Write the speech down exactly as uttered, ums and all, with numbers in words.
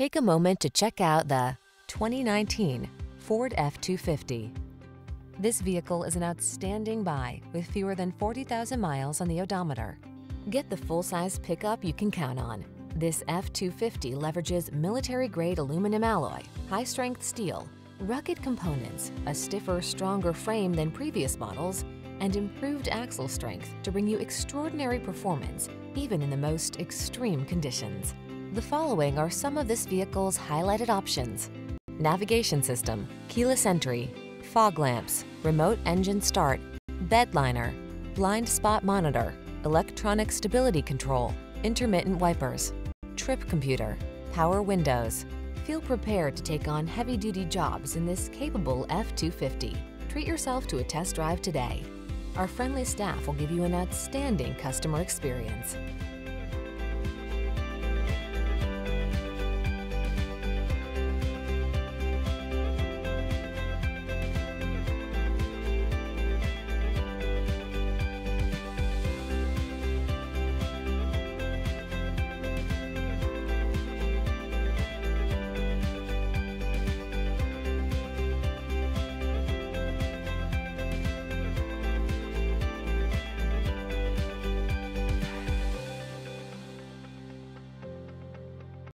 Take a moment to check out the twenty nineteen Ford F two fifty. This vehicle is an outstanding buy with fewer than forty thousand miles on the odometer. Get the full-size pickup you can count on. This F two fifty leverages military-grade aluminum alloy, high-strength steel, rugged components, a stiffer, stronger frame than previous models, and improved axle strength to bring you extraordinary performance, even in the most extreme conditions. The following are some of this vehicle's highlighted options: navigation system, keyless entry, fog lamps, remote engine start, bed liner, blind spot monitor, electronic stability control, intermittent wipers, trip computer, power windows. Feel prepared to take on heavy-duty jobs in this capable F two fifty. Treat yourself to a test drive today. Our friendly staff will give you an outstanding customer experience.